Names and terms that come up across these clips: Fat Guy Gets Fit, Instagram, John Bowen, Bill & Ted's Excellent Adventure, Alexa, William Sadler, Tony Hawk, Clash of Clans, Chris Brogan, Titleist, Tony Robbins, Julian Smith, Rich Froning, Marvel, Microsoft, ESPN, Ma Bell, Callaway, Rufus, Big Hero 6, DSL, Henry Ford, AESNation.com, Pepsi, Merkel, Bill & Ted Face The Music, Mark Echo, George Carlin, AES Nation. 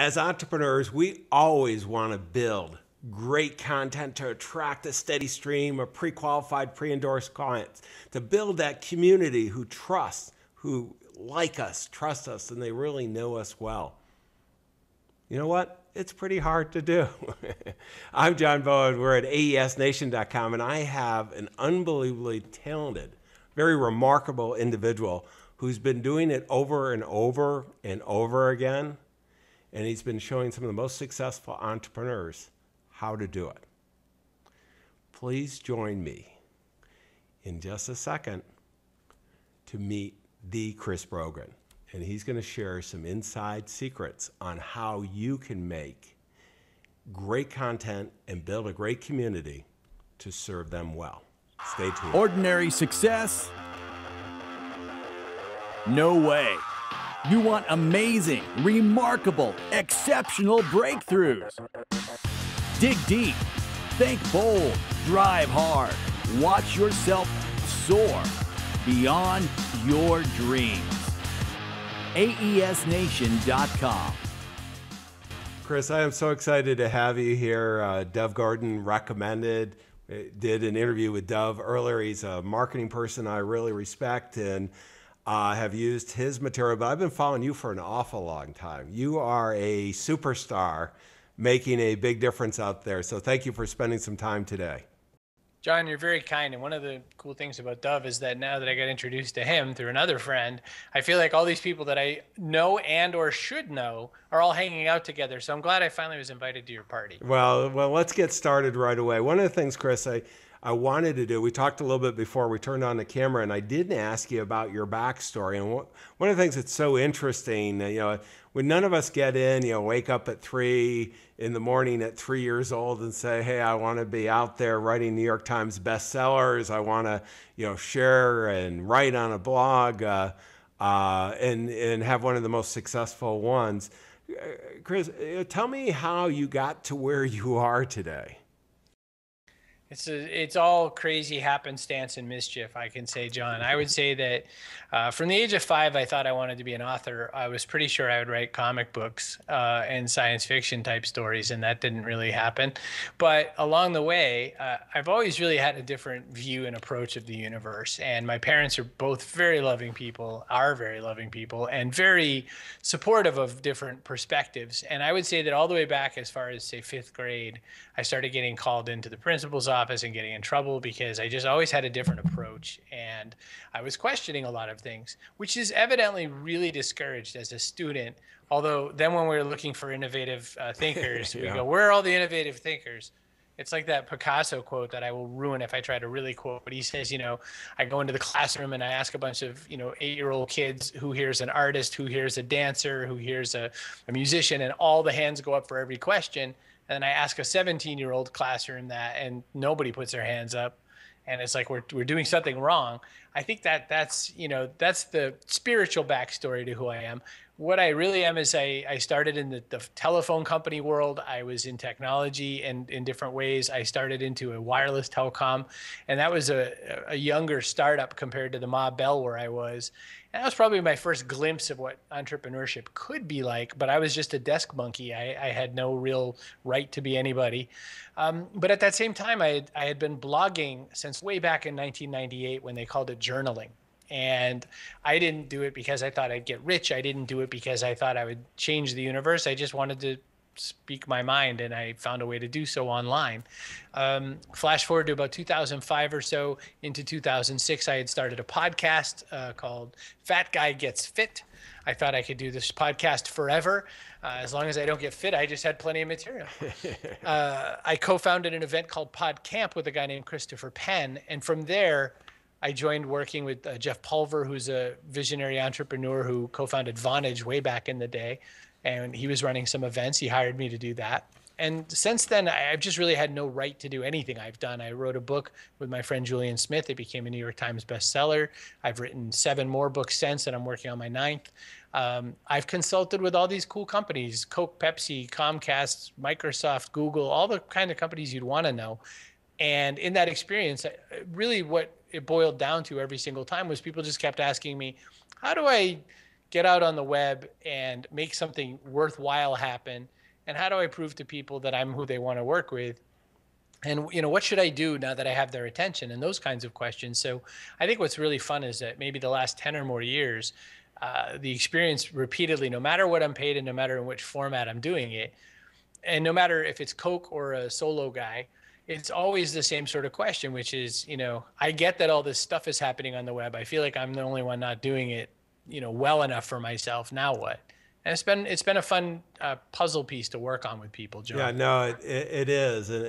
As entrepreneurs, we always want to build great content to attract a steady stream of pre-qualified, pre-endorsed clients, to build that community who trusts, who like us, trust us, and they really know us well. You know what? It's pretty hard to do. I'm John Bowen. We're at AESNation.com, and I have an unbelievably talented, very remarkable individual who's been doing it over and over and over again. And he's been showing some of the most successful entrepreneurs how to do it. Please join me in just a second to meet the Chris Brogan. And he's going to share some inside secrets on how you can make great content and build a great community to serve them well. Stay tuned. Ordinary success? No way. You want amazing, remarkable, exceptional breakthroughs. Dig deep, think bold, drive hard, watch yourself soar beyond your dreams. AESNation.com. Chris, I am so excited to have you here. Dev Garden recommended. Did an interview with Dev earlier. He's a marketing person I really respect, and have used his material, but I've been following you for an awful long time. You are a superstar making a big difference out there. So thank you for spending some time today. John, you're very kind. And one of the cool things about Dove is that now that I got introduced to him through another friend, I feel like all these people that I know and or should know are all hanging out together. So I'm glad I finally was invited to your party. Well, let's get started right away. One of the things, Chris, I wanted to do, we talked a little bit before we turned on the camera, and I didn't ask you about your backstory. And one of the things that's so interesting, you know, when none of us get in, you know, wake up at 3 in the morning at 3 years old and say, hey, I want to be out there writing New York Times bestsellers. I want to, you know, share and write on a blog and have one of the most successful ones. Chris, tell me how you got to where you are today. It's all crazy happenstance and mischief, I can say, John. I would say that from the age of 5, I thought I wanted to be an author. I was pretty sure I would write comic books and science fiction type stories, and that didn't really happen. But along the way, I've always really had a different view and approach of the universe. And my parents are both very loving people, and very supportive of different perspectives. And I would say that all the way back as far as, say, 5th grade, I started getting called into the principal's office and getting in trouble because I just always had a different approach, and I was questioning a lot of things, which is evidently really discouraged as a student. Although then when we were looking for innovative thinkers, yeah. We go, where are all the innovative thinkers? It's like that Picasso quote that I will ruin if I try to really quote, but he says, you know, I go into the classroom and I ask a bunch of, you know, 8-year-old kids, who here's an artist, who here's a dancer, who here's a musician, and all the hands go up for every question. And then I ask a 17-year-old classroom that, and nobody puts their hands up. And it's like we're doing something wrong. I think that's, you know, that's the spiritual backstory to who I am. What I really am is I started in the telephone company world. I was in technology and in different ways. I started into a wireless telecom, and that was a younger startup compared to the Ma Bell where I was. And that was probably my first glimpse of what entrepreneurship could be like, but I was just a desk monkey. I had no real right to be anybody. But at that same time, I had been blogging since way back in 1998 when they called it journaling. And I didn't do it because I thought I'd get rich. I didn't do it because I thought I would change the universe. I just wanted to speak my mind, and I found a way to do so online. Flash forward to about 2005 or so into 2006, I had started a podcast called Fat Guy Gets Fit. I thought I could do this podcast forever. As long as I don't get fit, I just had plenty of material. I co-founded an event called PodCamp with a guy named Christopher Penn. And from there, I joined working with Jeff Pulver, who's a visionary entrepreneur who co-founded Vonage way back in the day. And he was running some events. He hired me to do that. And since then, I've just really had no right to do anything I've done. I wrote a book with my friend Julian Smith. It became a New York Times bestseller. I've written 7 more books since, and I'm working on my 9th. I've consulted with all these cool companies, Coke, Pepsi, Comcast, Microsoft, Google, all the kind of companies you'd want to know. And in that experience, really what it boiled down to every single time was people just kept asking me, how do I get out on the web and make something worthwhile happen? And how do I prove to people that I'm who they want to work with? And, you know, what should I do now that I have their attention? And those kinds of questions. So I think what's really fun is that maybe the last 10 or more years, the experience repeatedly, no matter what I'm paid and no matter in which format I'm doing it, and no matter if it's Coke or a solo guy, it's always the same sort of question, which is, you know, I get that all this stuff is happening on the web. I feel like I'm the only one not doing it, you know, well enough for myself. Now what? And it's been a fun puzzle piece to work on with people, John. Yeah, no, it is. And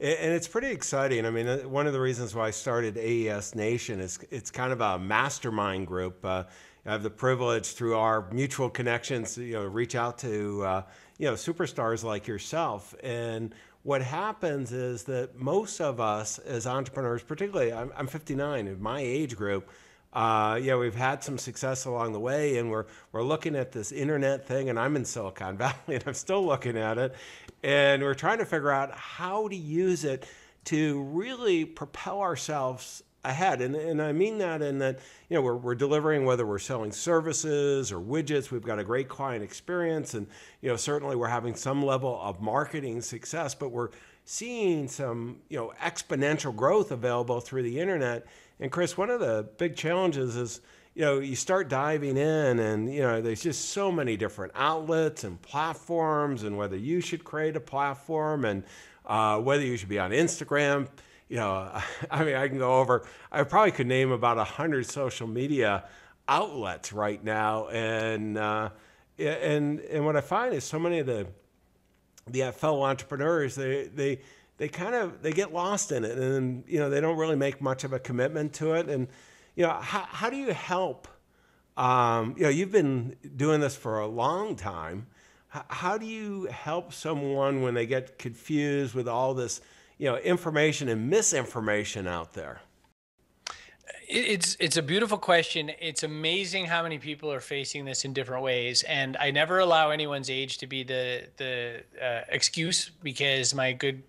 it's pretty exciting. I mean, one of the reasons why I started AES Nation is it's kind of a mastermind group. I have the privilege through our mutual connections to, you know, reach out to, you know, superstars like yourself. And what happens is that most of us as entrepreneurs, particularly, I'm 59, in my age group, yeah, we've had some success along the way, and we're looking at this internet thing, and I'm in Silicon Valley, and I'm still looking at it, and we're trying to figure out how to use it to really propel ourselves ahead. And I mean that in that, you know, we're delivering, whether we're selling services or widgets, we've got a great client experience, and, you know, certainly we're having some level of marketing success, but we're seeing some, you know, exponential growth available through the internet. And Chris, one of the big challenges is, you know, you start diving in and, you know, there's just so many different outlets and platforms, and whether you should create a platform and whether you should be on Instagram. You know, I mean, I can go over, I probably could name about 100 social media outlets right now. And what I find is so many of the fellow entrepreneurs, they kind of, they get lost in it, and, you know, they don't really make much of a commitment to it. And, you know, how do you help, you know, you've been doing this for a long time. How do you help someone when they get confused with all this, you know, information and misinformation out there? It's a beautiful question. It's amazing how many people are facing this in different ways. And I never allow anyone's age to be the excuse, because my good,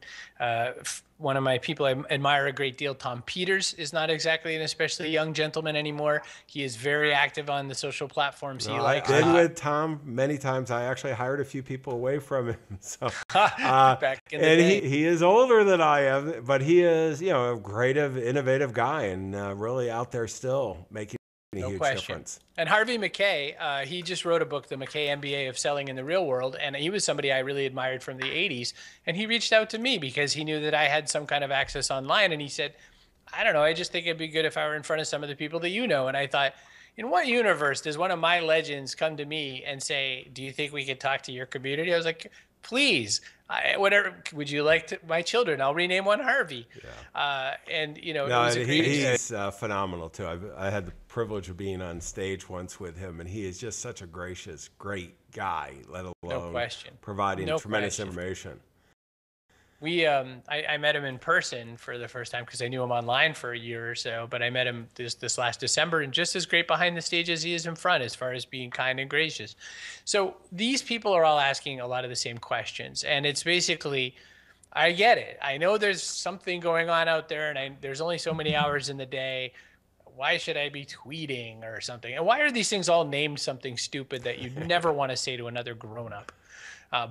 one of my people I admire a great deal, Tom Peters, is not exactly an especially young gentleman anymore. He is very active on the social platforms. No, he likes. I did with Tom many times. I actually hired a few people away from him. So, back in the day. He is older than I am, but he is, you know, a great, innovative guy, and really out there still making a huge difference. And Harvey McKay, he just wrote a book, The McKay MBA of Selling in the Real World, and he was somebody I really admired from the 80s. And he reached out to me because he knew that I had some kind of access online, and he said, I don't know, I just think it'd be good if I were in front of some of the people that you know. And I thought, in what universe does one of my legends come to me and say, do you think we could talk to your community? I was like, please, whatever, would you like to, my children? I'll rename one Harvey. Yeah. And, you know, no, he's phenomenal too. I had the privilege of being on stage once with him, and he is just such a gracious, great guy, let alone providing tremendous information. We, I met him in person for the first time because I knew him online for a year or so, but I met him this last December, and just as great behind the stage as he is in front, as far as being kind and gracious. So these people are all asking a lot of the same questions, and it's basically, I get it. I know there's something going on out there, and there's only so many hours in the day. Why should I be tweeting or something? And why are these things all named something stupid that you'd never want to say to another grown-up?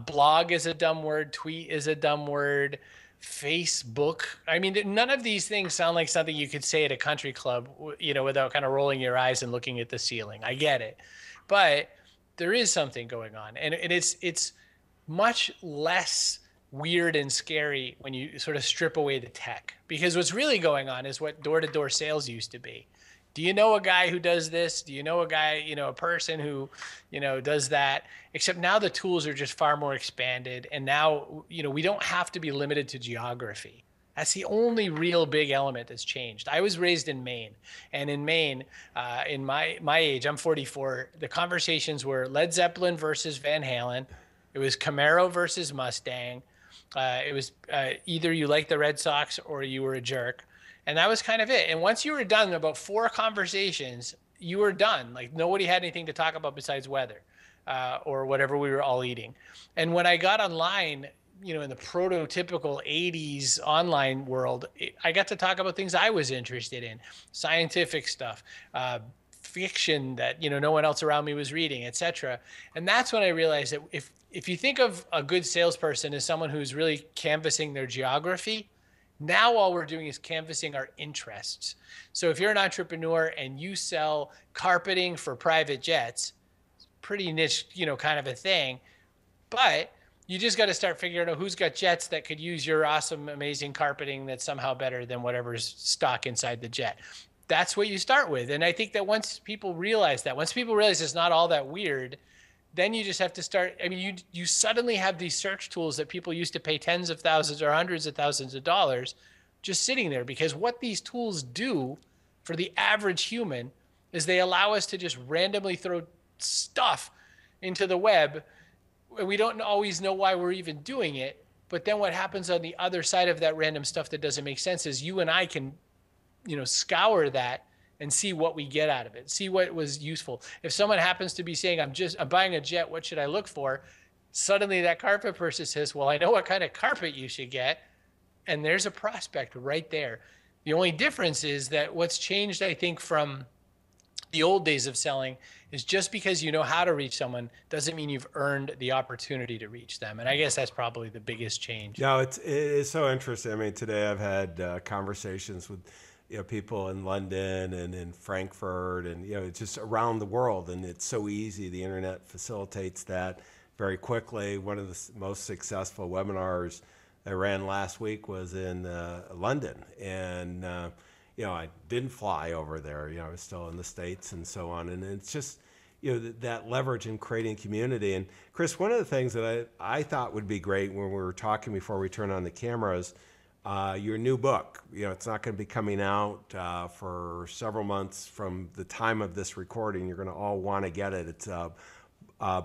Blog is a dumb word. Tweet is a dumb word. Facebook. I mean, none of these things sound like something you could say at a country club, you know, without kind of rolling your eyes and looking at the ceiling. I get it. But there is something going on. And it's much less weird and scary when you sort of strip away the tech, because what's really going on is what door-to-door sales used to be. Do you know a guy who does this? Do you know a guy, you know, a person who, you know, does that? Except now the tools are just far more expanded. And now, you know, we don't have to be limited to geography. That's the only real big element that's changed. I was raised in Maine. And in Maine, in my age, I'm 44, the conversations were Led Zeppelin versus Van Halen. It was Camaro versus Mustang. It was either you liked the Red Sox or you were a jerk. And that was kind of it. And once you were done, about 4 conversations, you were done. Like nobody had anything to talk about besides weather or whatever we were all eating. And when I got online, you know, in the prototypical 80s online world, I got to talk about things I was interested in, scientific stuff, fiction that, you know, no one else around me was reading, etc. And that's when I realized that if you think of a good salesperson as someone who's really canvassing their geography, now all we're doing is canvassing our interests. So if you're an entrepreneur and you sell carpeting for private jets, it's pretty niche, you know, kind of a thing, but you just got to start figuring out who's got jets that could use your awesome, amazing carpeting that's somehow better than whatever's stock inside the jet. That's what you start with. And I think that once people realize that, once people realize it's not all that weird, then you just have to start. I mean, you suddenly have these search tools that people used to pay tens of thousands or hundreds of thousands of dollars just sitting there, because what these tools do for the average human is they allow us to just randomly throw stuff into the web. We don't always know why we're even doing it. But then what happens on the other side of that random stuff that doesn't make sense is you and I can, you know, scour that and see what we get out of it, see what was useful. If someone happens to be saying, I'm buying a jet, what should I look for? Suddenly that carpet person says, well, I know what kind of carpet you should get. And there's a prospect right there. The only difference is that what's changed, I think, from the old days of selling is just because you know how to reach someone doesn't mean you've earned the opportunity to reach them. And I guess that's probably the biggest change. No, it's so interesting. I mean, today I've had conversations with, you know, people in London and in Frankfurt and, you know, just around the world. And it's so easy. The internet facilitates that very quickly. One of the most successful webinars I ran last week was in London. And, you know, I didn't fly over there, you know, I was still in the States and so on. And it's just, you know, that leverage in creating community. And Chris, one of the things that I thought would be great when we were talking before we turned on the cameras, your new book, you know, it's not going to be coming out for several months from the time of this recording. You're going to all want to get it. It's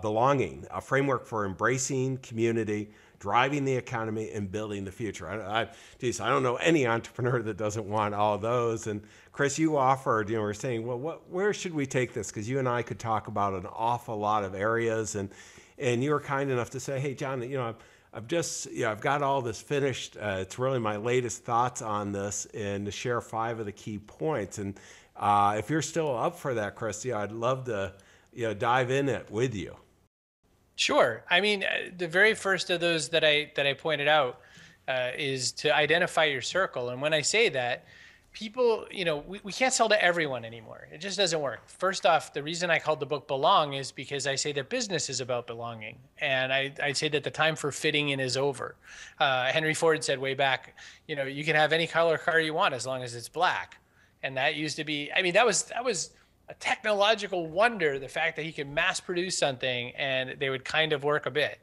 Belonging, a framework for embracing community, driving the economy, and building the future. I don't know any entrepreneur that doesn't want all those. And Chris, you offered, you know, we're saying, well, where should we take this? Because you and I could talk about an awful lot of areas. And you were kind enough to say, hey, John, you know, I've got all this finished. It's really my latest thoughts on this, and to share 5 of the key points. And if you're still up for that, Chris, I'd love to, you know, dive in it with you. Sure. I mean, the very first of those that I pointed out is to identify your circle. And when I say that, people, you know, we can't sell to everyone anymore. It just doesn't work. First off, the reason I called the book Belong is because I say that business is about belonging. And I'd say that the time for fitting in is over. Henry Ford said way back, you know, you can have any color car you want as long as it's black. And that used to be, I mean, that was a technological wonder, the fact that he could mass produce something and they would kind of work a bit.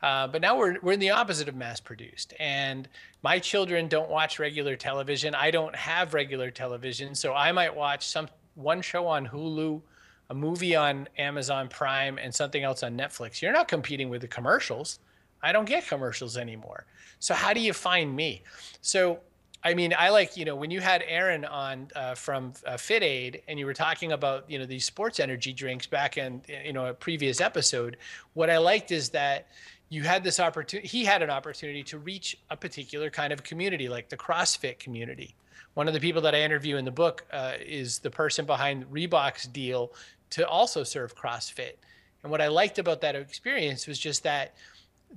But now we're in the opposite of mass produced. And my children don't watch regular television. I don't have regular television. So I might watch one show on Hulu, a movie on Amazon Prime, and something else on Netflix. You're not competing with the commercials. I don't get commercials anymore. So how do you find me? So I mean, I like, you know, when you had Aaron on from FitAid and you were talking about, you know, these sports energy drinks back in, you know, a previous episode, what I liked is that you had this opportunity, he had an opportunity to reach a particular kind of community, like the CrossFit community. One of the people that I interview in the book is the person behind Reebok's deal to also serve CrossFit. And what I liked about that experience was just that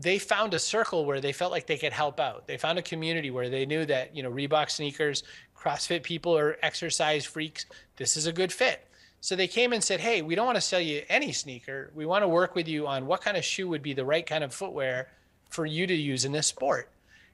they found a circle where they felt like they could help out. They found a community where they knew that, you know, Reebok sneakers, CrossFit people are exercise freaks. This is a good fit. So they came and said, hey, we don't want to sell you any sneaker. We want to work with you on what kind of shoe would be the right kind of footwear for you to use in this sport.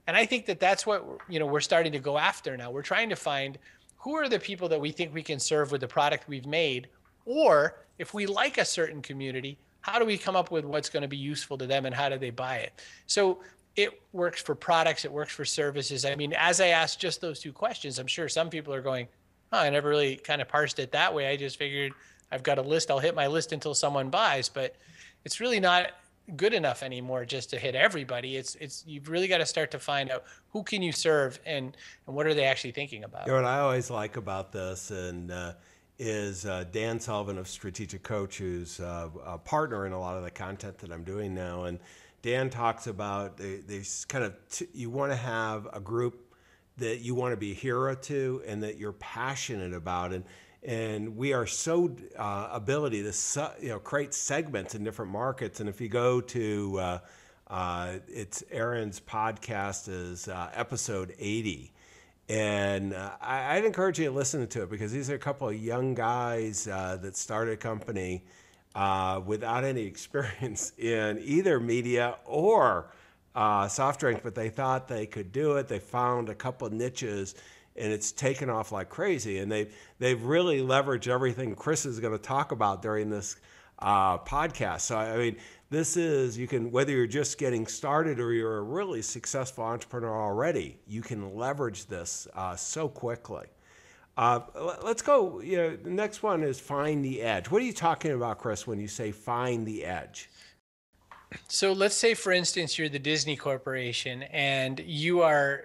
And I think that that's what, you know, we're starting to go after now. We're trying to find who are the people that we think we can serve with the product we've made, or if we like a certain community, how do we come up with what's going to be useful to them and how do they buy it? So it works for products. It works for services. I mean, as I asked just those 2 questions, I'm sure some people are going, oh, I never really kind of parsed it that way. I just figured I've got a list. I'll hit my list until someone buys, but it's really not good enough anymore just to hit everybody. You've really got to start to find out who can you serve and what are they actually thinking about? You know, what I always like about this is Dan Sullivan of Strategic Coach, who's a partner in a lot of the content that I'm doing now. And Dan talks about these kind of, you want to have a group that you want to be a hero to and that you're passionate about. And And we are so ability to create segments in different markets. And if you go to it's Aaron's podcast is episode 80, and I'd encourage you to listen to it because these are a couple of young guys that started a company without any experience in either media or soft drink, but they thought they could do it. They found a couple of niches. And it's taken off like crazy. And they've really leveraged everything Chris is going to talk about during this podcast. So, I mean, this is, you can, whether you're just getting started or you're a really successful entrepreneur already, you can leverage this so quickly. Let's go, the next one is find the edge. What are you talking about, Chris, when you say find the edge? So let's say, for instance, you're the Disney Corporation and you are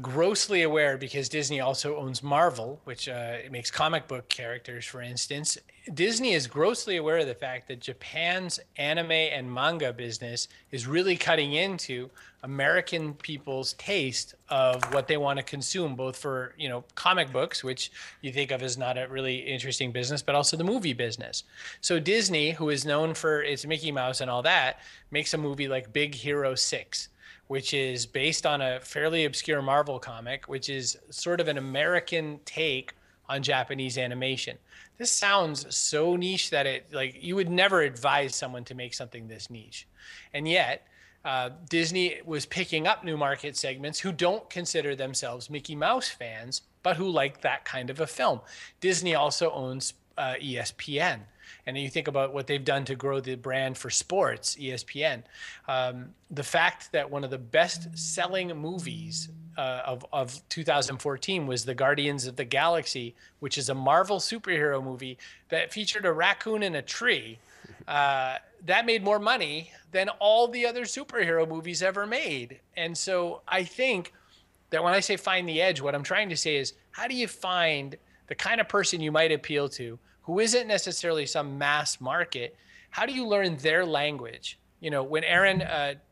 grossly aware, because Disney also owns Marvel, which it makes comic book characters, for instance. Disney is grossly aware of the fact that Japan's anime and manga business is really cutting into American people's taste of what they want to consume, both for, comic books, which you think of as not a really interesting business, but also the movie business. So Disney, who is known for its Mickey Mouse and all that, makes a movie like Big Hero 6. Which is based on a fairly obscure Marvel comic, which is sort of an American take on Japanese animation. This sounds so niche that you would never advise someone to make something this niche. And yet, Disney was picking up new market segments who don't consider themselves Mickey Mouse fans, but who like that kind of a film. Disney also owns ESPN. And you think about what they've done to grow the brand for sports, ESPN. The fact that one of the best-selling movies of 2014 was The Guardians of the Galaxy, which is a Marvel superhero movie that featured a raccoon in a tree, that made more money than all the other superhero movies ever made. And so I think that when I say find the edge, what I'm trying to say is, how do you find the kind of person you might appeal to who isn't necessarily some mass market? How do you learn their language? When Aaron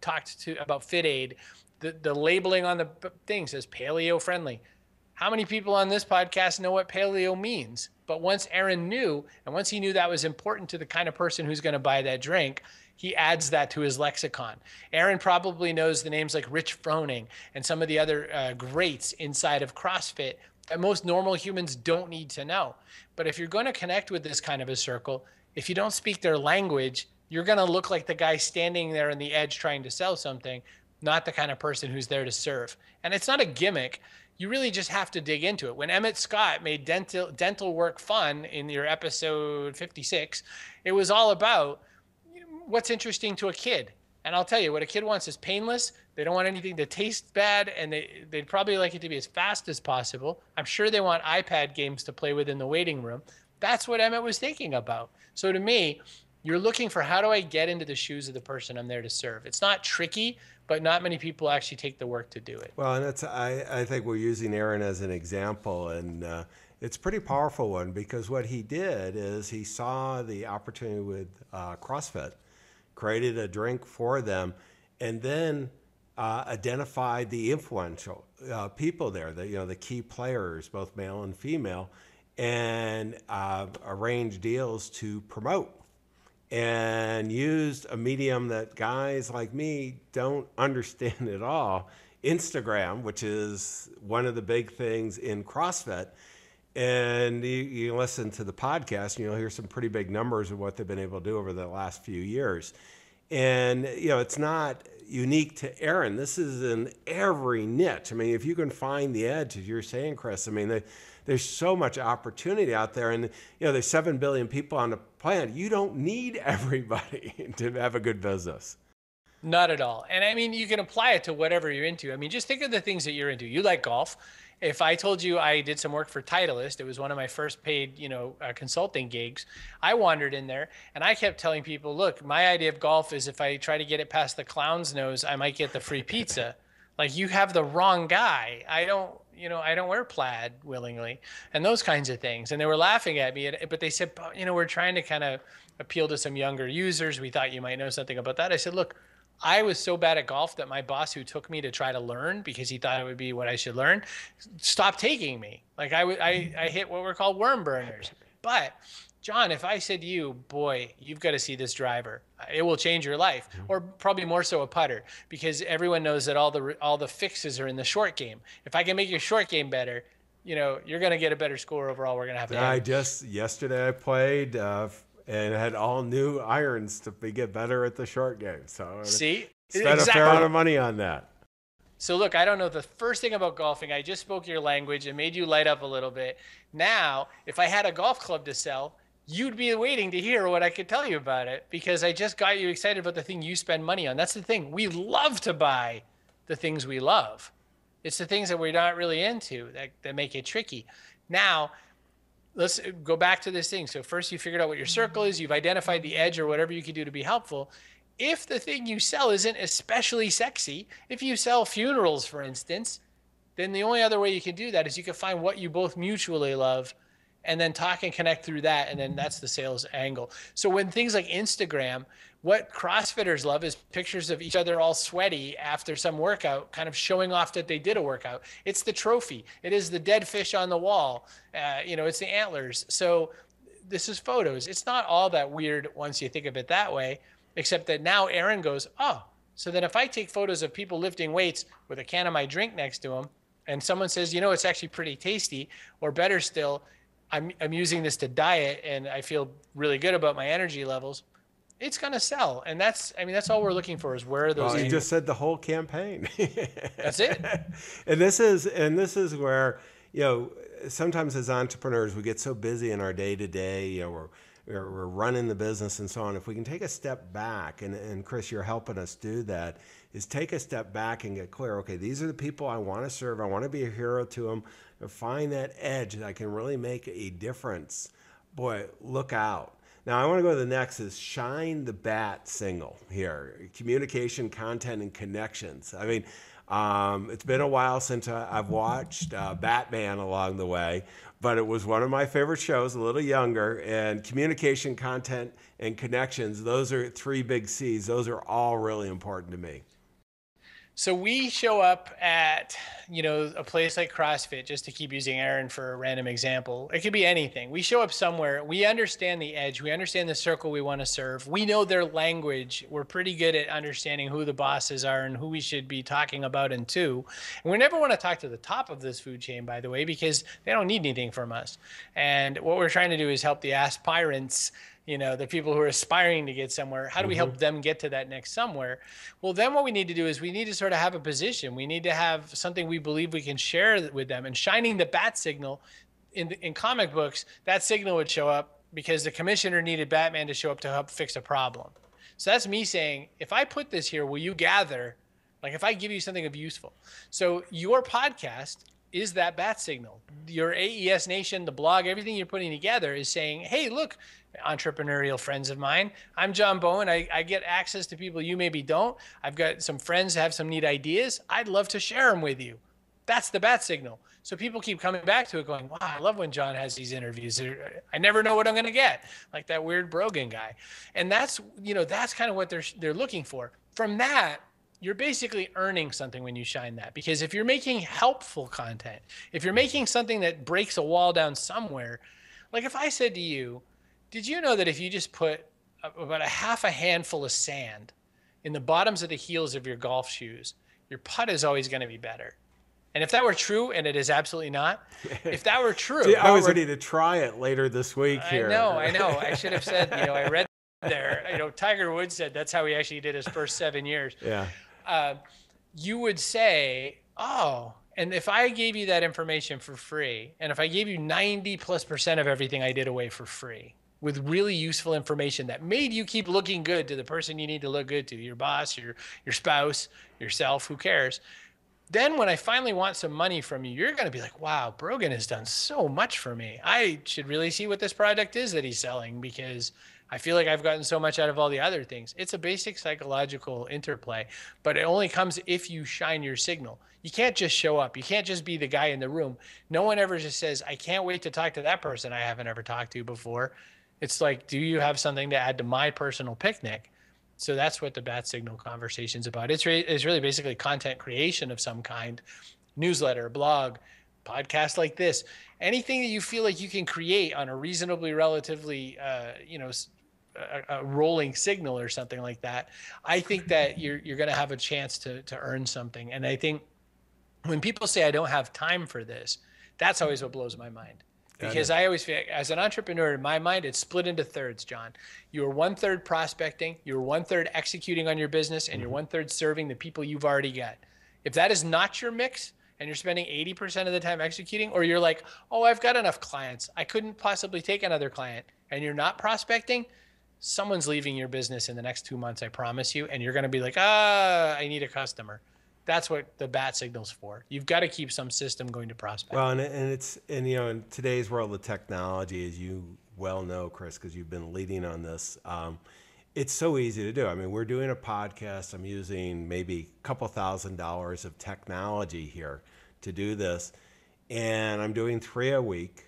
talked about FitAid, the labeling on the thing says paleo friendly. How many people on this podcast know what paleo means? But once Aaron knew, and once he knew that was important to the kind of person who's going to buy that drink, he adds that to his lexicon. Aaron probably knows the names like Rich Froning and some of the other greats inside of CrossFit that most normal humans don't need to know. But if you're going to connect with this kind of a circle, if you don't speak their language, you're going to look like the guy standing there on the edge trying to sell something, not the kind of person who's there to serve. And it's not a gimmick. You really just have to dig into it. When Emmett Scott made dental work fun in your episode 56, it was all about what's interesting to a kid. And I'll tell you, what a kid wants is painless. They don't want anything to taste bad, and they'd probably like it to be as fast as possible. I'm sure they want iPad games to play with in the waiting room. That's what Emmett was thinking about. So to me, you're looking for, how do I get into the shoes of the person I'm there to serve? It's not tricky, but not many people actually take the work to do it. Well, and that's, I think we're using Aaron as an example, and it's a pretty powerful one, because what he did is he saw the opportunity with CrossFit, created a drink for them, and then identified the influential people there, the key players, both male and female, and arranged deals to promote, and used a medium that guys like me don't understand at all, Instagram, which is one of the big things in CrossFit. And you listen to the podcast, and you'll hear some pretty big numbers of what they've been able to do over the last few years. And, it's not unique to Aaron. This is in every niche. I mean, if you can find the edge, as you're saying, Chris, I mean, there's so much opportunity out there. And, there's 7 billion people on the planet. You don't need everybody to have a good business. Not at all. And, I mean, you can apply it to whatever you're into. I mean, just think of the things that you're into. You like golf. If I told you I did some work for Titleist, it was one of my first paid, consulting gigs. I wandered in there and I kept telling people, look, my idea of golf is if I try to get it past the clown's nose, I might get the free pizza. Like, you have the wrong guy. I don't wear plaid willingly and those kinds of things. And they were laughing at me, but they said, we're trying to kind of appeal to some younger users. We thought you might know something about that. I said, look, I was so bad at golf that my boss, who took me to try to learn because he thought it would be what I should learn, stopped taking me. Like I hit what were called worm burners. But John, if I said to you, boy, you've got to see this driver, it will change your life, or probably more so a putter, because everyone knows that all the fixes are in the short game. If I can make your short game better, you know, you're going to get a better score overall. We're going to have. I just yesterday I played and had all new irons to get better at the short game. So see, spent a fair amount of money on that. So look, I don't know the first thing about golfing. I just spoke your language and made you light up a little bit. Now, if I had a golf club to sell, you'd be waiting to hear what I could tell you about it, because I just got you excited about the thing you spend money on. That's the thing. We love to buy the things we love. It's the things that we're not really into that make it tricky. Now, let's go back to this thing. So first you figured out what your circle is. You've identified the edge or whatever you can do to be helpful. If the thing you sell isn't especially sexy, if you sell funerals, for instance, then the only other way you can do that is you can find what you both mutually love and then talk and connect through that. And then that's the sales angle. So when things like Instagram, what CrossFitters love is pictures of each other all sweaty after some workout, kind of showing off that they did a workout. It's the trophy. It is the dead fish on the wall. You know, it's the antlers. So this is photos. It's not all that weird once you think of it that way, except that now Aaron goes, oh, so then if I take photos of people lifting weights with a can of my drink next to them, and someone says, you know, it's actually pretty tasty, or better still, I'm using this to diet and I feel really good about my energy levels, it's going to sell. And that's, I mean, that's all we're looking for is where are those. You just said the whole campaign. That's it. And this is where, you know, sometimes as entrepreneurs, we get so busy in our day to day, you know, we're running the business and so on. If we can take a step back, and Chris, you're helping us do that, is take a step back and get clear. Okay, these are the people I want to serve. I want to be a hero to them. Find that edge that can really make a difference. Boy, look out. Now I want to go to the next is shine the bat single here. Communication, content, and connections. I mean, it's been a while since I've watched Batman along the way, but it was one of my favorite shows, a little younger, and communication, content, and connections. Those are three big C's. Those are all really important to me. So we show up at, you know, a place like CrossFit, just to keep using Aaron for a random example. It could be anything. We show up somewhere. We understand the edge. We understand the circle we want to serve. We know their language. We're pretty good at understanding who the bosses are and who we should be talking about and to. And we never want to talk to the top of this food chain, by the way, because they don't need anything from us. And what we're trying to do is help the aspirants, you know, the people who are aspiring to get somewhere. How do we help them get to that next somewhere? Well, then what we need to do is we need to sort of have a position. We need to have something we believe we can share with them. And shining the bat signal in comic books, that signal would show up because the commissioner needed Batman to show up to help fix a problem. So that's me saying, if I put this here, will you gather? Like if I give you something of useful. So your podcast is that bat signal. Your AES Nation, the blog, everything you're putting together is saying, hey, look, entrepreneurial friends of mine, I'm John Bowen. I get access to people you maybe don't. I've got some friends who have some neat ideas. I'd love to share them with you. That's the bat signal. So people keep coming back to it going, wow, I love when John has these interviews. I never know what I'm going to get, like that weird Brogan guy. And that's, you know, that's kind of what they're looking for. From that, you're basically earning something when you shine that, because if you're making helpful content, if you're making something that breaks a wall down somewhere, like if I said to you, did you know that if you just put about a half a handful of sand in the bottoms of the heels of your golf shoes, your putt is always going to be better? And if that were true, and it is absolutely not, if that were true. See, I was ready to try it later this week here. I know. I should have said, you know, I read there, you know, Tiger Woods said that's how he actually did his first 7 years. Yeah. You would say, oh, and if I gave you that information for free, and if I gave you 90+% of everything I did away for free with really useful information that made you keep looking good to the person you need to look good to, your boss, your spouse, yourself, who cares? Then when I finally want some money from you, you're going to be like, wow, Brogan has done so much for me. I should really see what this product is that he's selling, because I feel like I've gotten so much out of all the other things. It's a basic psychological interplay, but it only comes if you shine your signal. You can't just show up. You can't just be the guy in the room. No one ever just says, I can't wait to talk to that person I haven't ever talked to before. It's like, do you have something to add to my personal picnic? So that's what the bat signal conversation's about. It's really basically content creation of some kind, newsletter, blog, podcasts like this, anything that you feel like you can create on a reasonably, relatively, a rolling signal or something like that, I think that you're going to have a chance to earn something. And I think when people say, I don't have time for this, that's always what blows my mind. Because I always feel, as an entrepreneur, in my mind, it's split into thirds, John. You're one-third prospecting, you're one-third executing on your business, and you're one-third serving the people you've already got. If that is not your mix, and you're spending 80% of the time executing, or you're like, oh, I've got enough clients, I couldn't possibly take another client, and you're not prospecting, someone's leaving your business in the next 2 months, I promise you, and you're going to be like, I need a customer. That's what the bat signal's for. You've got to keep some system going to prospect. Well, and in today's world of technology, as you well know, Chris, because you've been leading on this, it's so easy to do. I mean, we're doing a podcast. I'm using maybe a couple $1,000s of technology here to do this, and I'm doing 3 a week.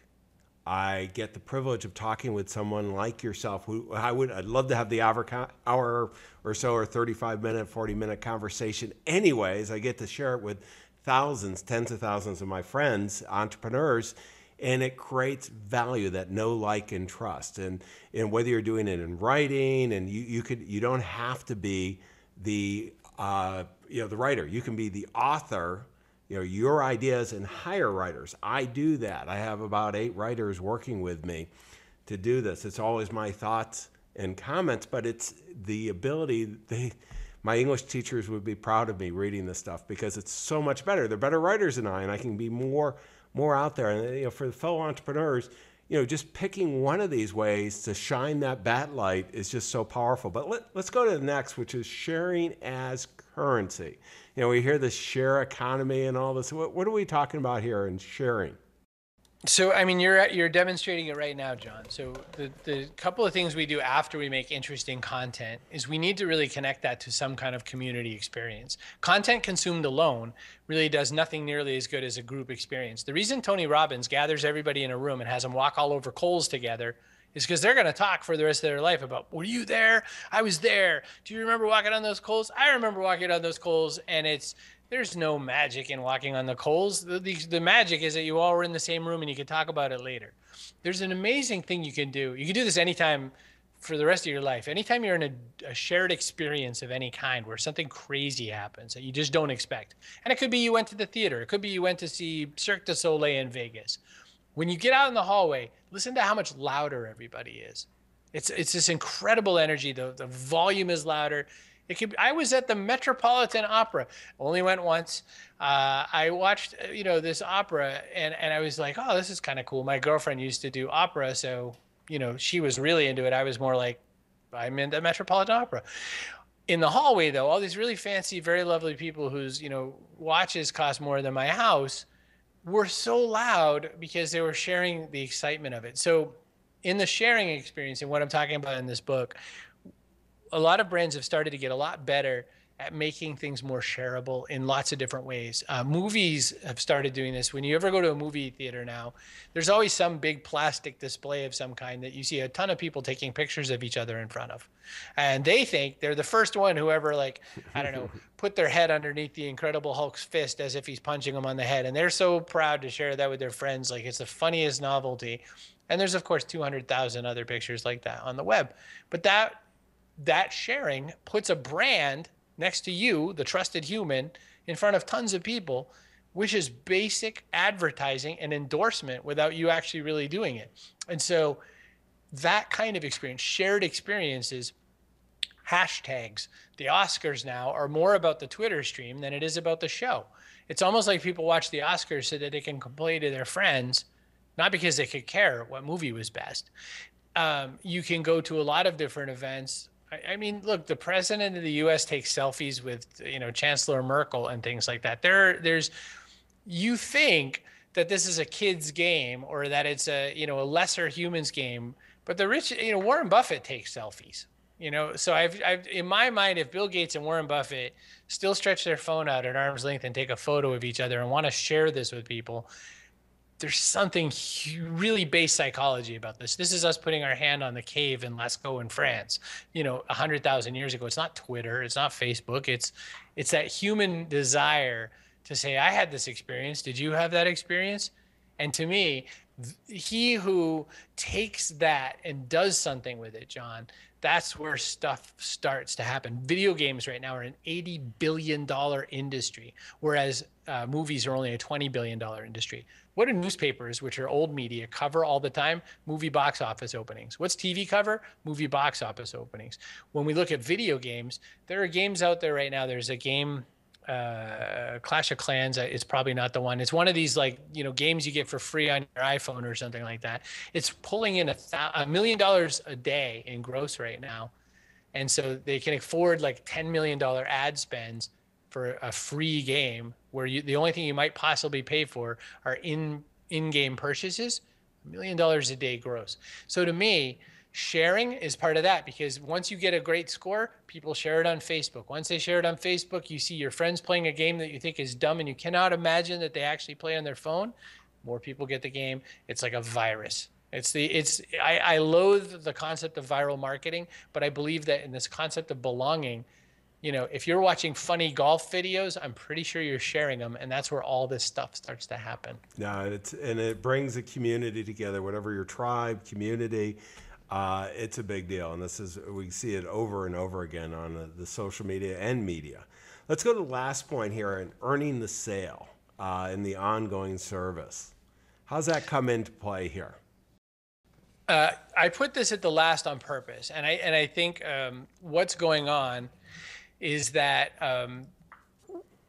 I get the privilege of talking with someone like yourself who I'd love to have the hour or so, or 35-minute, 40-minute conversation anyways. I get to share it with thousands, tens of thousands of my friends, entrepreneurs, and it creates value that know, like, and trust. And whether you're doing it in writing, and you don't have to be the writer. You can be the author, your ideas, and hire writers. I do that. I have about 8 writers working with me to do this. It's always my thoughts and comments, but it's the ability. My English teachers would be proud of me reading this stuff because it's so much better. They're better writers than I, and I can be more out there. And for the fellow entrepreneurs, just picking one of these ways to shine that bat light is just so powerful. But let's go to the next, which is sharing as currency. We hear the share economy and all this. What are we talking about here in sharing? So, you're demonstrating it right now, John. So the couple of things we do after we make interesting content is we need to really connect that to some kind of community experience. Content consumed alone really does nothing nearly as good as a group experience. The reason Tony Robbins gathers everybody in a room and has them walk all over coals together is because they're going to talk for the rest of their life about, were you there? I was there. Do you remember walking on those coals? I remember walking on those coals. And there's no magic in walking on the coals. The magic is that you all were in the same room and you can talk about it later. There's an amazing thing you can do. You can do this anytime for the rest of your life. Anytime you're in a shared experience of any kind where something crazy happens that you just don't expect. And it could be you went to the theater. It could be you went to see Cirque du Soleil in Vegas. When you get out in the hallway, listen to how much louder everybody is. It's this incredible energy. The volume is louder. I was at the Metropolitan Opera. Only went once. I watched, this opera, and I was like, oh, this is kind of cool. My girlfriend used to do opera, so, she was really into it. I was more like, I'm in the Metropolitan Opera. In the hallway, though, all these really fancy, very lovely people whose, watches cost more than my house were so loud because they were sharing the excitement of it. So in the sharing experience, and what I'm talking about in this book, a lot of brands have started to get a lot better at making things more shareable in lots of different ways. Movies have started doing this. When you ever go to a movie theater now, there's always some big plastic display of some kind that you see a ton of people taking pictures of each other in front of. And they think they're the first one who ever, put their head underneath the Incredible Hulk's fist as if he's punching him on the head. And they're so proud to share that with their friends. Like, it's the funniest novelty. And there's, of course, 200,000 other pictures like that on the web. But that sharing puts a brand next to you, the trusted human, in front of tons of people, which is basic advertising and endorsement without you actually really doing it. And so that kind of experience, shared experiences, hashtags, the Oscars now are more about the Twitter stream than it is about the show. It's almost like people watch the Oscars so that they can complain to their friends, not because they could care what movie was best. You can go to a lot of different events. Look, the president of the U.S. takes selfies with, Chancellor Merkel and things like that. You think that this is a kid's game or that it's a lesser humans game, but the rich, Warren Buffett takes selfies, So I've in my mind, if Bill Gates and Warren Buffett still stretch their phone out at arm's length and take a photo of each other and want to share this with people, there's something really base psychology about this. This is us putting our hand on the cave in Lascaux in France, 100,000 years ago. It's not Twitter. It's not Facebook. It's that human desire to say, I had this experience. Did you have that experience? And to me, he who takes that and does something with it, John, that's where stuff starts to happen. Video games right now are an $80 billion industry, whereas movies are only a $20 billion industry. What do newspapers, which are old media, cover all the time? Movie box office openings. What's TV cover? Movie box office openings. When we look at video games, there are games out there right now. There's a game, Clash of Clans, it's probably not the one. It's one of these, like, you know, games you get for free on your iPhone or something like that. It's pulling in $1 million a day in gross right now. And so they can afford like $10 million ad spends for a free game where you, the only thing you might possibly pay for are in-game purchases, $1 million a day gross. So to me, sharing is part of that, because once you get a great score, people share it on Facebook. Once they share it on Facebook, you see your friends playing a game that you think is dumb and you cannot imagine that they actually play on their phone. More people get the game. It's like a virus. I loathe the concept of viral marketing, but I believe that in this concept of belonging, you know, if you're watching funny golf videos, I'm pretty sure you're sharing them, and that's where all this stuff starts to happen. Yeah, and it brings a community together, whatever your tribe, community, it's a big deal. And this is, we see it over and over again on the social media and media. Let's go to the last point here, and earning the sale in the ongoing service. How's that come into play here? I put this at the last on purpose, and I think what's going on is that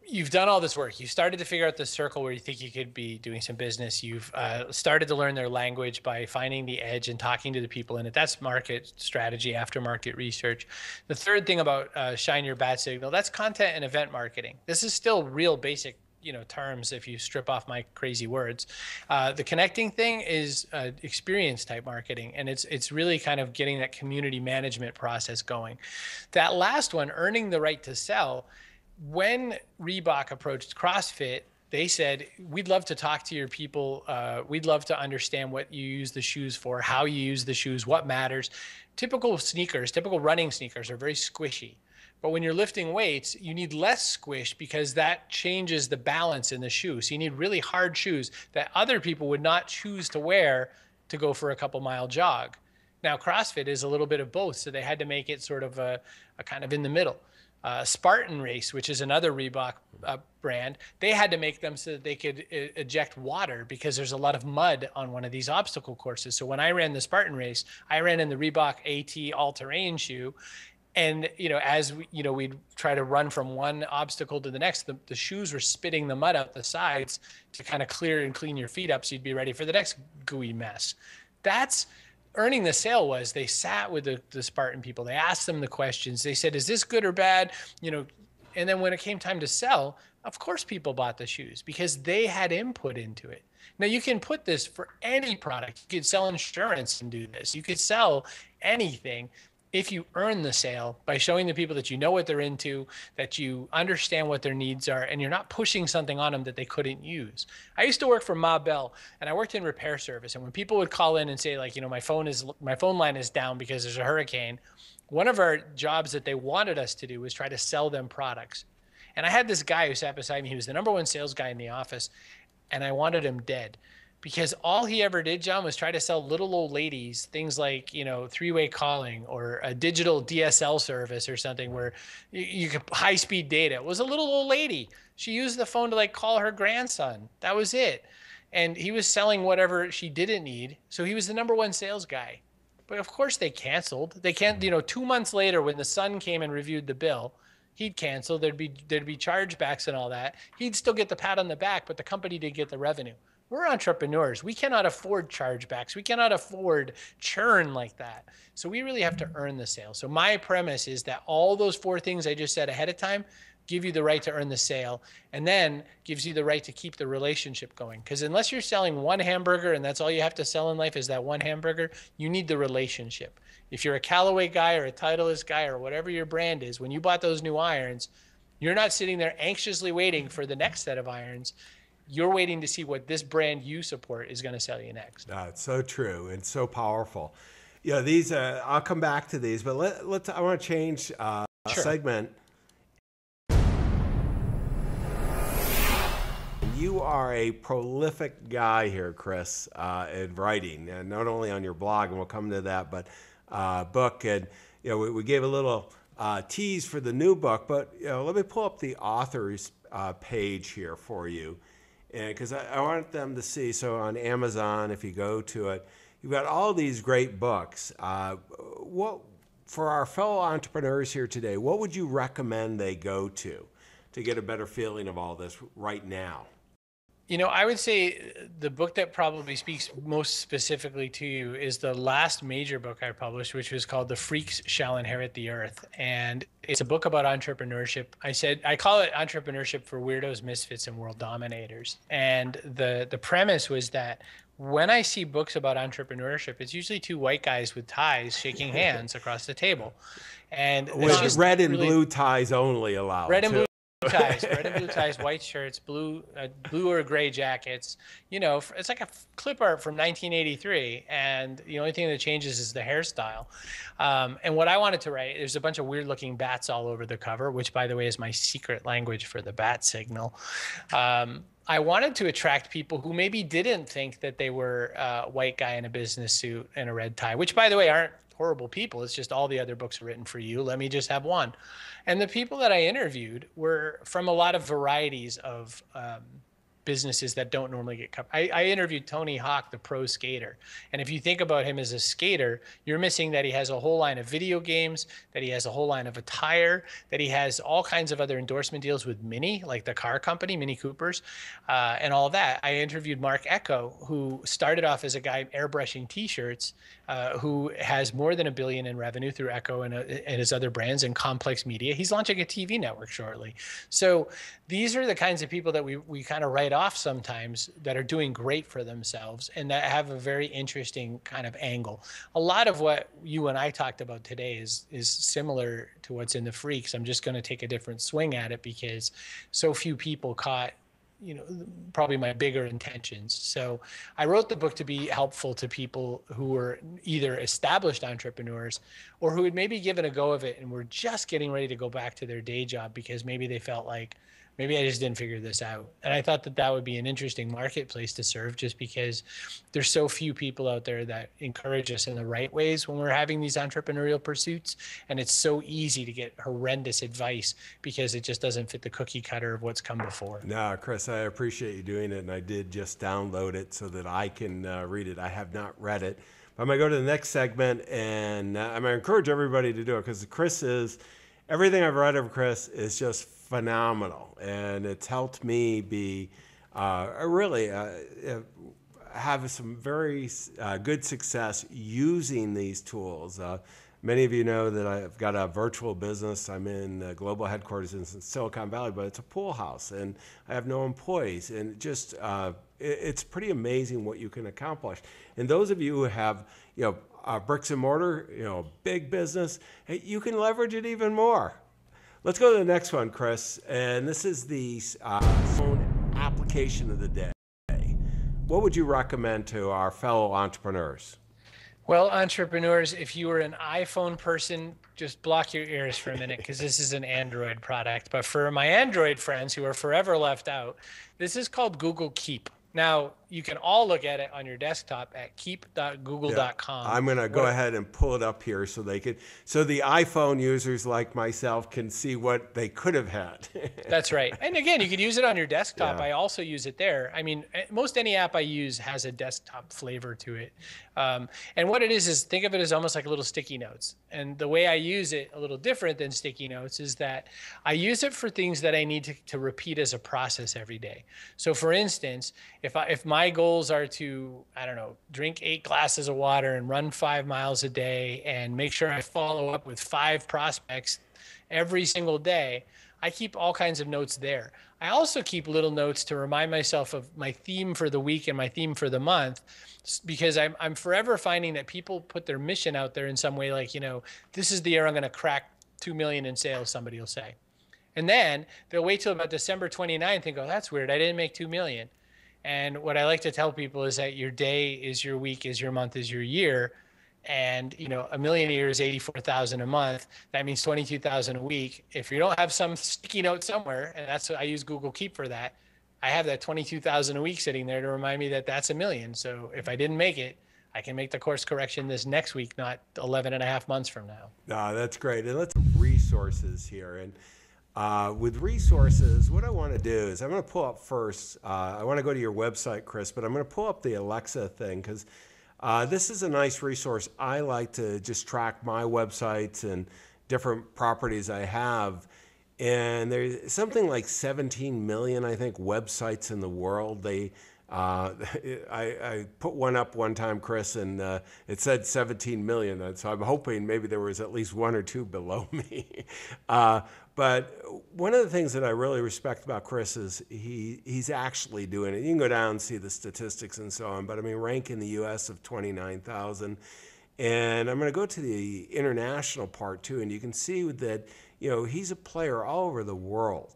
you've done all this work. You started to figure out the circle where you think you could be doing some business. You've started to learn their language by finding the edge and talking to the people in it. That's market strategy, aftermarket research. The third thing about shine your bat signal, that's content and event marketing. This is still real basic, you know, terms if you strip off my crazy words. The connecting thing is experience type marketing, and it's really kind of getting that community management process going. That last one, earning the right to sell, when Reebok approached CrossFit, they said, we'd love to talk to your people. We'd love to understand what you use the shoes for, how you use the shoes, what matters. Typical sneakers, typical running sneakers are very squishy. But when you're lifting weights, you need less squish because that changes the balance in the shoe. So you need really hard shoes that other people would not choose to wear to go for a couple mile jog. Now, CrossFit is a little bit of both, so they had to make it sort of a kind of in the middle. Spartan Race, which is another Reebok brand, they had to make them so that they could eject water because there's a lot of mud on one of these obstacle courses. So when I ran the Spartan Race, I ran in the Reebok AT all-terrain shoe. And, you know, as we, you know, we'd try to run from one obstacle to the next, the shoes were spitting the mud out the sides to kind of clear and clean your feet up so you'd be ready for the next gooey mess. That's earning the sale. Was they sat with the Spartan people. They asked them the questions. They said, is this good or bad? You know, and then when it came time to sell, of course people bought the shoes because they had input into it. Now, you can put this for any product. You could sell insurance and do this. You could sell anything. If you earn the sale by showing the people that you know what they're into, that you understand what their needs are, and you're not pushing something on them that they couldn't use. I used to work for Ma Bell, and I worked in repair service. And when people would call in and say, like, you know, my phone line is down because there's a hurricane, one of our jobs that they wanted us to do was try to sell them products. And I had this guy who sat beside me. He was the number one sales guy in the office, and I wanted him dead. Because all he ever did, John, was try to sell little old ladies things like, you know, three-way calling or a digital DSL service or something where you could high-speed data. It was a little old lady. She used the phone to, like, call her grandson. That was it. And he was selling whatever she didn't need. So he was the number one sales guy. But, of course, they canceled. They can't, you know, 2 months later when the son came and reviewed the bill, he'd cancel. There'd be chargebacks and all that. He'd still get the pat on the back, but the company did get the revenue. We're entrepreneurs. We cannot afford chargebacks. We cannot afford churn like that. So we really have to earn the sale. So my premise is that all those four things I just said ahead of time give you the right to earn the sale, and then gives you the right to keep the relationship going. Because unless you're selling one hamburger and that's all you have to sell in life is that one hamburger, you need the relationship. If you're a Callaway guy or a Titleist guy or whatever your brand is, when you bought those new irons, you're not sitting there anxiously waiting for the next set of irons. You're waiting to see what this brand you support is going to sell you next. It's so true and so powerful. You know, these, I'll come back to these, but let's, I want to change segment. you are a prolific guy here, Chris, in writing, and not only on your blog, and we'll come to that, but book. And you know, we gave a little tease for the new book, but you know, let me pull up the author's page here for you, and because I want them to see. So on Amazon, if you go to it, you've got all these great books. What for our fellow entrepreneurs here today? What would you recommend they go to get a better feeling of all this right now? You know, I would say the book that probably speaks most specifically to you is the last major book I published, which was called The Freaks Shall Inherit the Earth. And it's a book about entrepreneurship. I call it Entrepreneurship for Weirdos, Misfits, and World Dominators. And the premise was that when I see books about entrepreneurship, it's usually two white guys with ties shaking hands across the table. And with red and really blue ties only allowed. Red and blue ties, red and blue ties, white shirts, blue or gray jackets. You know, it's like a clip art from 1983, and the only thing that changes is the hairstyle. And what I wanted to write, there's a bunch of weird-looking bats all over the cover, which, by the way, is my secret language for the bat signal. I wanted to attract people who maybe didn't think that they were a white guy in a business suit and a red tie, which, by the way, aren't horrible people. It's just all the other books written for you. Let me just have one. And the people that I interviewed were from a lot of varieties of businesses that don't normally get covered. I interviewed Tony Hawk, the pro skater. And if you think about him as a skater, you're missing that he has a whole line of video games, that he has a whole line of attire, that he has all kinds of other endorsement deals with Mini, like the car company, Mini Coopers, and all that. I interviewed Mark Echo, who started off as a guy airbrushing T-shirts, who has more than $1 billion in revenue through Echo and his other brands and Complex Media. He's launching a TV network shortly. So these are the kinds of people that we kind of write off sometimes that are doing great for themselves and that have a very interesting kind of angle. A lot of what you and I talked about today is similar to what's in The Freaks. I'm just going to take a different swing at it because so few people caught, you know, probably my bigger intentions. So I wrote the book to be helpful to people who were either established entrepreneurs or who had maybe given a go of it and were just getting ready to go back to their day job because maybe they felt like, maybe I just didn't figure this out. And I thought that that would be an interesting marketplace to serve just because there's so few people out there that encourage us in the right ways when we're having these entrepreneurial pursuits. And it's so easy to get horrendous advice because it just doesn't fit the cookie cutter of what's come before. No, Chris, I appreciate you doing it. And I did just download it so that I can read it. I have not read it. I'm going to go to the next segment, and I'm going to encourage everybody to do it because Chris is, everything I've read of Chris is just phenomenal, and it's helped me be really have some very good success using these tools. Many of you know that I've got a virtual business. I'm in the global headquarters in Silicon Valley, but it's a pool house, and I have no employees, and just it's pretty amazing what you can accomplish. And those of you who have, you know, bricks and mortar, you know, big business, you can leverage it even more. Let's go to the next one, Chris, and this is the phone application of the day. What would you recommend to our fellow entrepreneurs? Well, entrepreneurs, if you were an iPhone person, just block your ears for a minute because this is an Android product. But for my Android friends who are forever left out, this is called Google Keep. Now, you can all look at it on your desktop at keep.google.com. Yeah, I'm going to go ahead and pull it up here so they could, so the iPhone users like myself can see what they could have had. That's right. And again, you could use it on your desktop. Yeah. I also use it there. I mean, most any app I use has a desktop flavor to it. And what it is think of it as almost like little sticky notes. And the way I use it a little different than sticky notes is that I use it for things that I need to repeat as a process every day. So for instance, if my goals are to, I don't know, drink 8 glasses of water and run 5 miles a day and make sure I follow up with 5 prospects every single day, I keep all kinds of notes there. I also keep little notes to remind myself of my theme for the week and my theme for the month, because I'm forever finding that people put their mission out there in some way, like, you know, this is the year I'm going to crack 2 million in sales, somebody will say. And then they'll wait till about December 29th and go, that's weird, I didn't make 2 million. And what I like to tell people is that your day is your week, is your month, is your year. And, you know, a million a year is 84,000 a month. That means 22,000 a week. If you don't have some sticky note somewhere, and that's what I use Google Keep for that, I have that 22,000 a week sitting there to remind me that that's a million. So if I didn't make it, I can make the course correction this next week, not 11 and a half months from now. That's great. And let's resources here. And with resources, what I want to do is I'm going to pull up first. I want to go to your website, Chris, but I'm going to pull up the Alexa thing because this is a nice resource. I like to just track my websites and different properties I have. And there's something like 17 million, I think, websites in the world. They I put one up one time, Chris, and it said 17 million. So I'm hoping maybe there was at least one or two below me. But one of the things that I really respect about Chris is he's actually doing it. You can go down and see the statistics and so on. But I mean, rank in the U.S. of 29,000. And I'm going to go to the international part, too. And you can see that, you know, he's a player all over the world.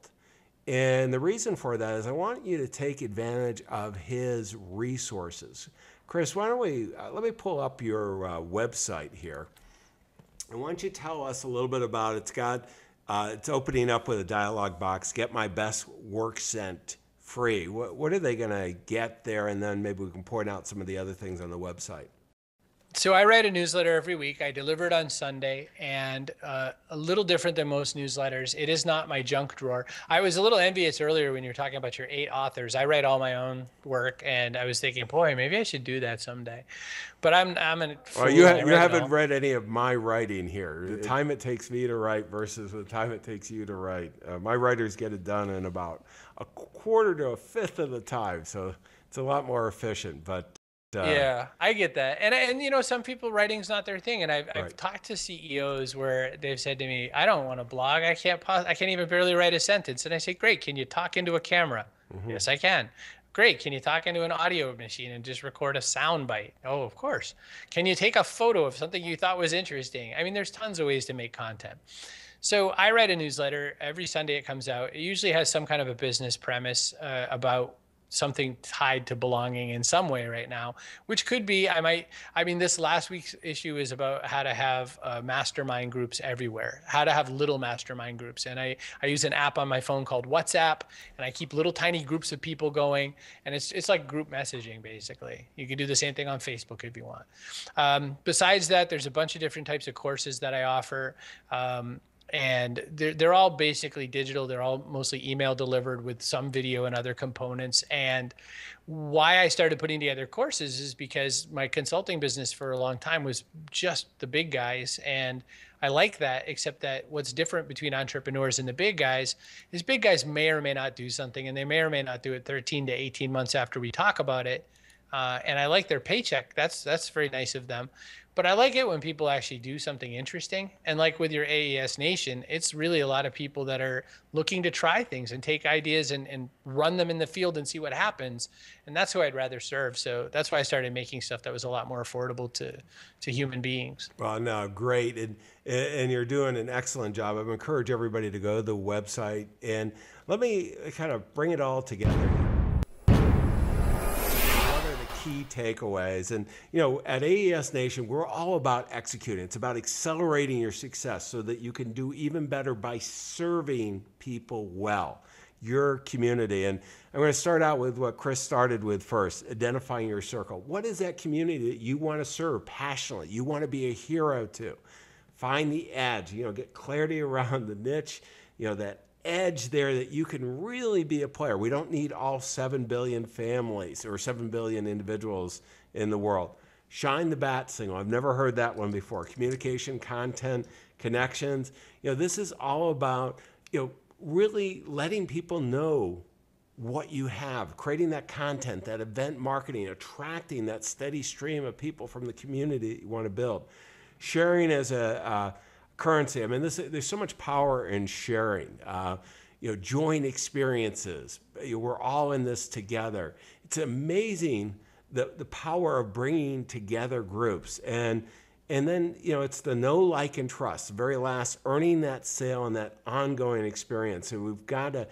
And the reason for that is I want you to take advantage of his resources. Chris, why don't we, let me pull up your website here. And why don't you tell us a little bit about it. It's got, it's opening up with a dialog box, get my best work sent free. What are they gonna get there? And then maybe we can point out some of the other things on the website. So I write a newsletter every week. I deliver it on Sunday, and a little different than most newsletters. It is not my junk drawer. I was a little envious earlier when you were talking about your 8 authors. I write all my own work, and I was thinking, boy, maybe I should do that someday. But I'm an. Well, you haven't read any of my writing here. The time it takes me to write versus the time it takes you to write. My writers get it done in about a quarter to a fifth of the time, so it's a lot more efficient. But. Yeah, I get that. And you know, some people writing's not their thing. And I've talked to CEOs where they've said to me, I don't want to blog. I can't even barely write a sentence. And I say, great. Can you talk into a camera? Mm-hmm. Yes, I can. Great. Can you talk into an audio machine and just record a sound bite? Oh, of course. Can you take a photo of something you thought was interesting? I mean, there's tons of ways to make content. So I write a newsletter. Every Sunday it comes out. It usually has some kind of a business premise about something tied to belonging in some way right now, which could be, this last week's issue is about how to have mastermind groups everywhere, how to have little mastermind groups. And I use an app on my phone called WhatsApp, and I keep little tiny groups of people going. And it's like group messaging, basically. You can do the same thing on Facebook if you want. Besides that, there's a bunch of different types of courses that I offer. And they're all basically digital. They're all mostly email delivered with some video and other components. And why I started putting together courses is because my consulting business for a long time was just the big guys. And I like that, except that what's different between entrepreneurs and the big guys is big guys may or may not do something, and they may or may not do it 13 to 18 months after we talk about it. And I like their paycheck. That's very nice of them. But I like it when people actually do something interesting. And like with your AES Nation, it's really a lot of people that are looking to try things and take ideas and run them in the field and see what happens. And that's who I'd rather serve. So that's why I started making stuff that was a lot more affordable to human beings. Well, no, great. And you're doing an excellent job. I would encourage everybody to go to the website. And let me kind of bring it all together. Key takeaways. And, you know, at AES Nation, we're all about executing. It's about accelerating your success so that you can do even better by serving people well, your community. And I'm going to start out with what Chris started with first, identifying your circle. What is that community that you want to serve passionately? You want to be a hero to? Find the edge, you know, get clarity around the niche, you know, that edge there that you can really be a player. We don't need all 7 billion families or 7 billion individuals in the world. Shine the bat signal. I've never heard that one before. Communication, content, connections. You know, this is all about, you know, really letting people know what you have, creating that content, that event marketing, attracting that steady stream of people from the community that you want to build. Sharing as a currency. I mean, there's so much power in sharing. You know, joint experiences. We're all in this together. It's amazing the power of bringing together groups. And then, you know, it's the know, like, and trust. The very last, earning that sale and that ongoing experience. And we've got to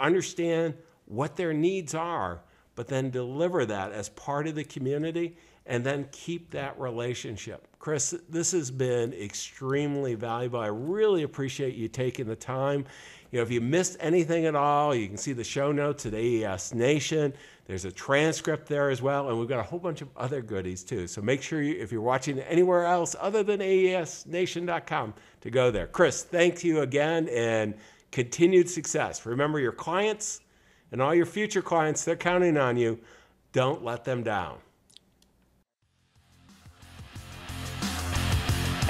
understand what their needs are, but then deliver that as part of the community. and then keep that relationship. Chris, this has been extremely valuable. I really appreciate you taking the time. You know, if you missed anything at all, you can see the show notes at AES Nation. There's a transcript there as well, and we've got a whole bunch of other goodies too. So make sure you, if you're watching anywhere else other than AESNation.com, to go there. Chris, thank you again, and continued success. Remember, your clients and all your future clients, they're counting on you. Don't let them down.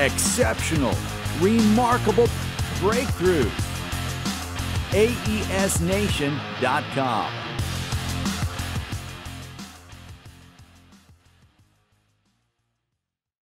Exceptional, remarkable breakthrough. AESNation.com.